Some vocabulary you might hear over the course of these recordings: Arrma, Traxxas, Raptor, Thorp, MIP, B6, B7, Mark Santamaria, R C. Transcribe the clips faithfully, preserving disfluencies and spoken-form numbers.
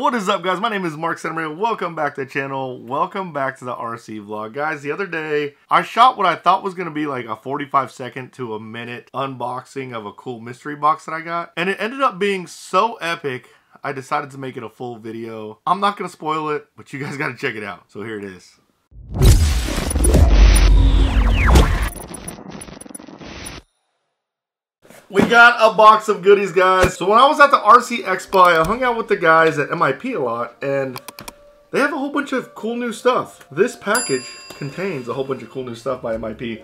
What is up, guys? My name is Mark Santamaria. Welcome back to the channel. Welcome back to the R C vlog. Guys, the other day, I shot what I thought was going to be like a forty-five second to a minute unboxing of a cool mystery box that I got. And it ended up being so epic, I decided to make it a full video. I'm not going to spoil it, but you guys got to check it out. So here it is. We got a box of goodies, guys. So when I was at the R C Expo, I hung out with the guys at M I P a lot, and they have a whole bunch of cool new stuff. This package contains a whole bunch of cool new stuff by M I P.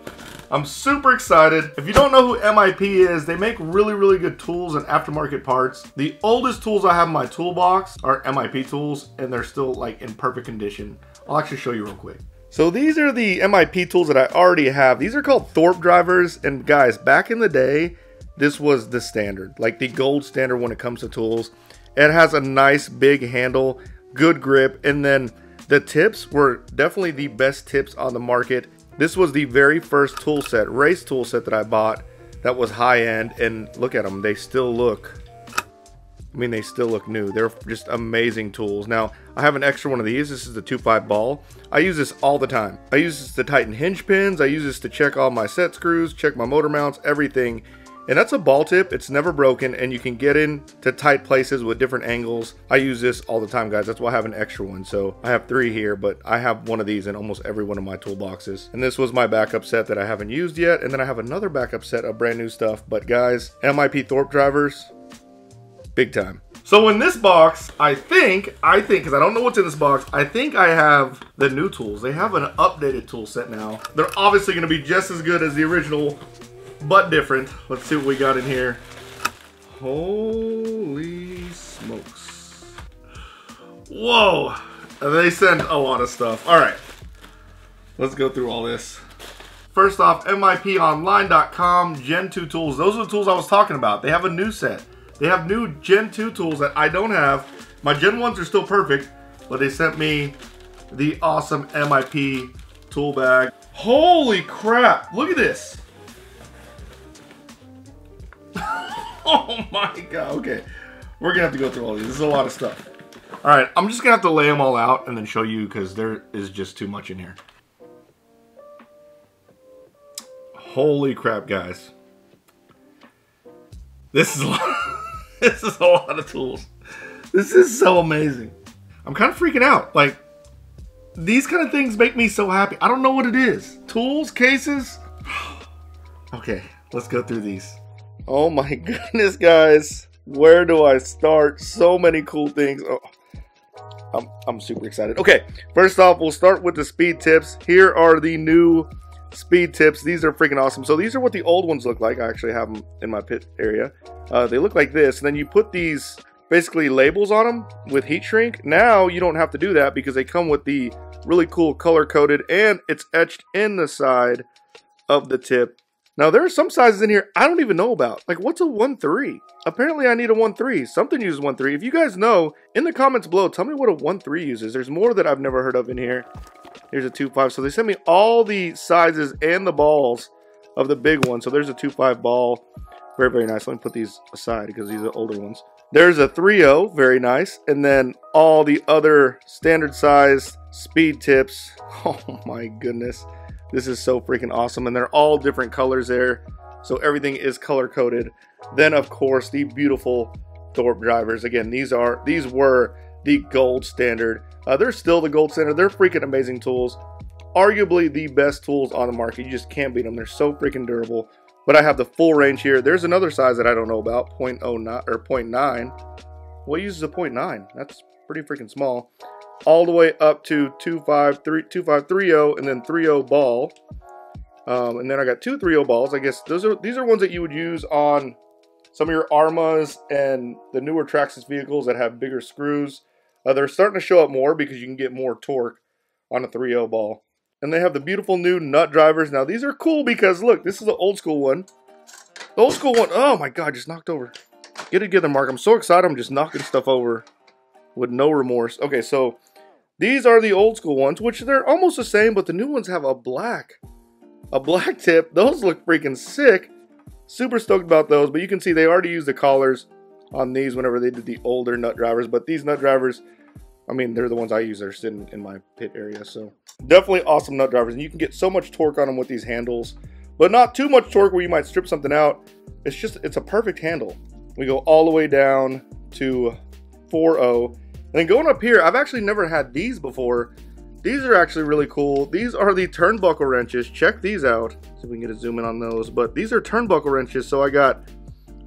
I'm super excited. If you don't know who M I P is, they make really, really good tools and aftermarket parts. The oldest tools I have in my toolbox are M I P tools, and they're still like in perfect condition. I'll actually show you real quick. So these are the M I P tools that I already have. These are called Thorp drivers, and guys, back in the day, this was the standard, like the gold standard when it comes to tools. It has a nice big handle, good grip, and then the tips were definitely the best tips on the market. This was the very first tool set, race tool set that I bought that was high end, and look at them, they still look, I mean, they still look new. They're just amazing tools. Now, I have an extra one of these. This is the two five ball. I use this all the time. I use this to tighten hinge pins. I use this to check all my set screws, check my motor mounts, everything. And that's a ball tip, it's never broken, and you can get in to tight places with different angles. I use this all the time, guys. That's why I have an extra one. So I have three here, but I have one of these in almost every one of my toolboxes. And this was my backup set that I haven't used yet. And then I have another backup set of brand new stuff. But guys, M I P Thorp drivers, big time. So in this box, I think, I think, because I don't know what's in this box, I think I have the new tools. They have an updated tool set now. They're obviously gonna be just as good as the original, but different. Let's see what we got in here. Holy smokes. Whoa, they send a lot of stuff. All right, let's go through all this. First off, M I P online dot com gen two tools. Those are the tools I was talking about. They have a new set. They have new gen two tools that I don't have. My gen ones are still perfect, but they sent me the awesome M I P tool bag. Holy crap, look at this. Oh my god, okay. We're gonna have to go through all these. This is a lot of stuff. All right, I'm just gonna have to lay them all out and then show you because there is just too much in here. Holy crap, guys. This is a lot of, this is a lot of tools. This is so amazing. I'm kind of freaking out. Like, these kind of things make me so happy. I don't know what it is. Tools, cases. Okay, let's go through these. Oh my goodness, guys, where do I start? So many cool things. Oh, I'm, I'm super excited. Okay, first off, we'll start with the speed tips. Here are the new speed tips. These are freaking awesome. So these are what the old ones look like. I actually have them in my pit area. Uh, they look like this, and then you put these basically labels on them with heat shrink. Now you don't have to do that because they come with the really cool color coded, and it's etched in the side of the tip. Now, there are some sizes in here I don't even know about. Like, what's a one three? Apparently, I need a one three. Something uses one three. If you guys know, in the comments below, tell me what a one three uses. There's more that I've never heard of in here. Here's a two five. So they sent me all the sizes and the balls of the big one. So there's a two five ball. Very, very nice. Let me put these aside because these are older ones. There's a three oh. Very nice. And then all the other standard size speed tips. Oh, my goodness. This is so freaking awesome, and they're all different colors there, so everything is color coded. Then of course the beautiful Thorp drivers. Again, these are these were the gold standard. Uh, they're still the gold standard. They're freaking amazing tools, arguably the best tools on the market. You just can't beat them. They're so freaking durable. But I have the full range here. There's another size that I don't know about, point oh nine or point nine. What uses a point nine? That's pretty freaking small. All the way up to two five three oh, and then three oh ball, um, and then I got two three oh balls. I guess those are these are ones that you would use on some of your Armas and the newer Traxxas vehicles that have bigger screws. Uh, they're starting to show up more because you can get more torque on a three oh ball. And they have the beautiful new nut drivers. Now these are cool because look, this is the old school one. The old school one. Oh my god, just knocked over. Get it together, Mark. I'm so excited. I'm just knocking stuff over with no remorse. Okay, so these are the old school ones, which they're almost the same, but the new ones have a black, a black tip. Those look freaking sick. Super stoked about those, but you can see they already use the collars on these whenever they did the older nut drivers, but these nut drivers, I mean, they're the ones I use. They're sitting in my pit area, so definitely awesome nut drivers. And you can get so much torque on them with these handles, but not too much torque where you might strip something out. It's just, it's a perfect handle. We go all the way down to four oh. And then going up here, I've actually never had these before. These are actually really cool. These are the turnbuckle wrenches. Check these out. See if we can get a zoom in on those. But these are turnbuckle wrenches. So I got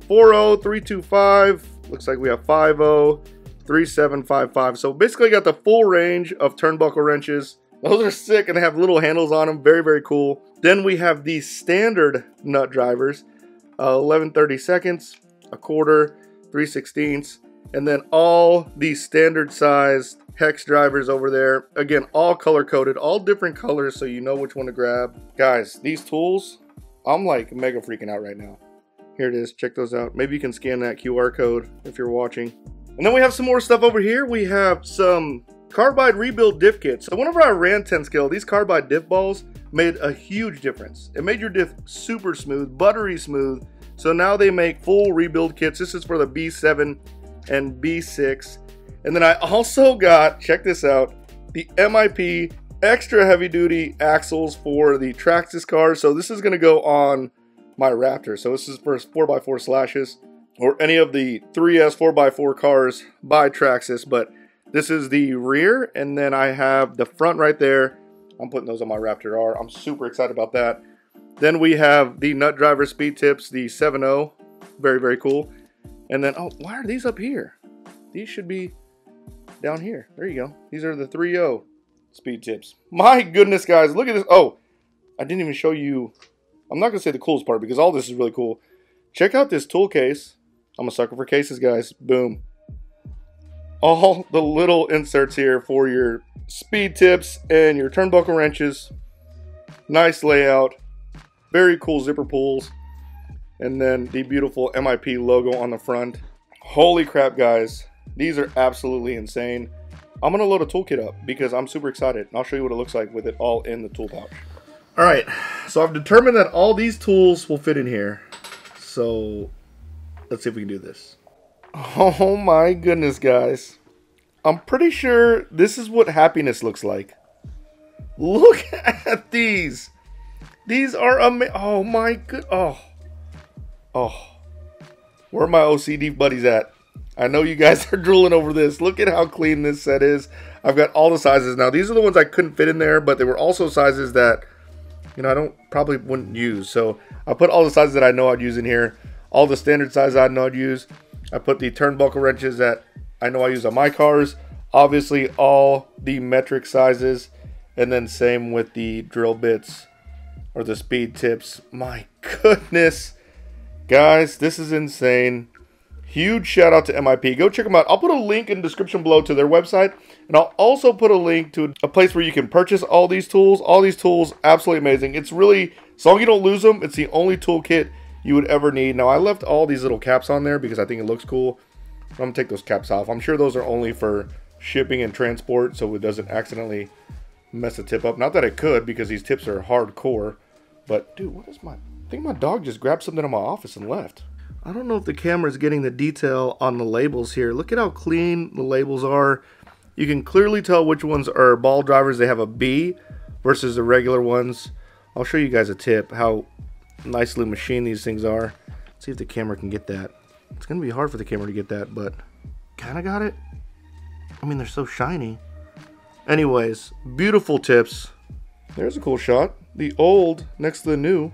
four oh, three two five. Looks like we have five oh, three seven five five. So basically I got the full range of turnbuckle wrenches. Those are sick and they have little handles on them. Very, very cool. Then we have the standard nut drivers. Uh, eleven thirty-seconds, a quarter, three sixteenths, and then all the standard size hex drivers over there. Again, all color coded, all different colors, so you know which one to grab. Guys, these tools, I'm like mega freaking out right now. Here it is, check those out. Maybe you can scan that Q R code if you're watching. And then we have some more stuff over here. We have some carbide rebuild diff kits. So whenever I ran ten scale, these carbide diff balls made a huge difference. It made your diff super smooth, buttery smooth. So now they make full rebuild kits. This is for the B seven and B six. And then I also got, check this out, the M I P extra heavy duty axles for the Traxxas cars. So this is gonna go on my Raptor. So this is for four by four slashes or any of the three S four by four cars by Traxxas, but this is the rear, and then I have the front right there. I'm putting those on my Raptor R. I'm super excited about that. Then we have the nut driver speed tips, the seven oh. Very, very cool. And then, oh, why are these up here? These should be down here. There you go. These are the three oh speed tips. My goodness, guys, look at this. Oh, I didn't even show you. I'm not going to say the coolest part because all this is really cool. Check out this tool case. I'm a sucker for cases, guys. Boom. All the little inserts here for your speed tips and your turnbuckle wrenches. Nice layout, very cool zipper pulls, and then the beautiful M I P logo on the front. Holy crap, guys, these are absolutely insane. I'm gonna load a toolkit up because I'm super excited, and I'll show you what it looks like with it all in the tool pouch. All right, so I've determined that all these tools will fit in here, so let's see if we can do this. Oh my goodness, guys. I'm pretty sure this is what happiness looks like. Look at these. These are amazing. Oh my good. Oh. Oh. Where are my O C D buddies at? I know you guys are drooling over this. Look at how clean this set is. I've got all the sizes now. These are the ones I couldn't fit in there, but they were also sizes that, you know, I don't probably wouldn't use. So I put all the sizes that I know I'd use in here. All the standard sizes I know I'd use. I put the turnbuckle wrenches that I know I use on my cars, obviously all the metric sizes, and then same with the drill bits or the speed tips. My goodness, guys, this is insane. Huge shout out to M I P. Go check them out. I'll put a link in the description below to their website, and I'll also put a link to a place where you can purchase all these tools. All these tools, absolutely amazing. It's really, as long as you don't lose them, it's the only toolkit you would ever need. Now, I left all these little caps on there because I think it looks cool. I'm gonna take those caps off. I'm sure those are only for shipping and transport, so it doesn't accidentally mess the tip up. Not that it could, because these tips are hardcore. But dude, what is my, I think my dog just grabbed something in my office and left. I don't know if the camera's getting the detail on the labels here. Look at how clean the labels are. You can clearly tell which ones are ball drivers. They have a B versus the regular ones. I'll show you guys a tip how nicely machined these things are. Let's see if the camera can get that. It's gonna be hard for the camera to get that, but kind of got it. I mean, they're so shiny. Anyways, beautiful tips. There's a cool shot, the old next to the new.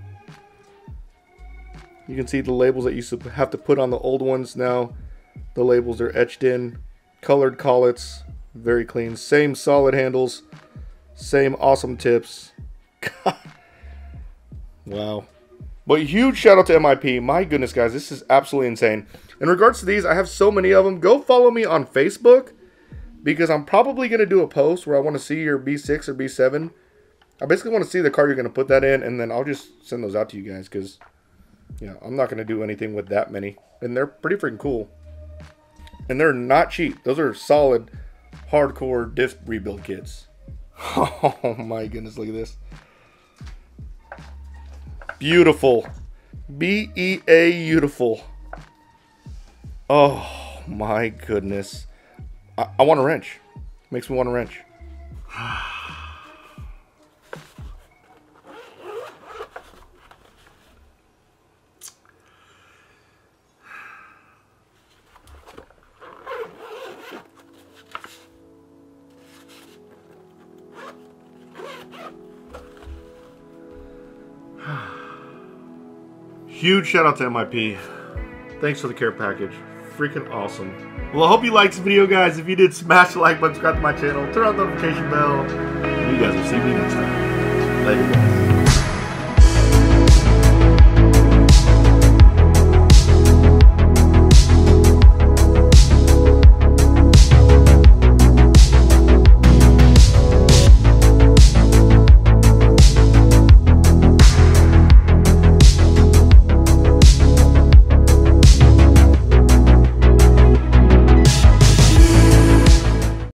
You can see the labels that you have to put on the old ones. Now the labels are etched in, colored collets, very clean. Same solid handles, same awesome tips. God. Wow. But huge shout out to M I P. My goodness, guys, this is absolutely insane. In regards to these, I have so many of them. Go follow me on Facebook because I'm probably going to do a post where I want to see your B six or B seven. I basically want to see the car you're going to put that in, and then I'll just send those out to you guys because, you know, I'm not going to do anything with that many. And they're pretty freaking cool. And they're not cheap. Those are solid, hardcore diff rebuild kits. Oh, my goodness, look at this. Beautiful. B E A beautiful. Oh my goodness. I, I want a wrench. Makes me want a wrench. Huge shout out to M I P. Thanks for the care package. Freaking awesome. Well, I hope you liked this video, guys. If you did, smash the like button, subscribe to my channel, turn on the notification bell. You guys will see me next time. Later, guys.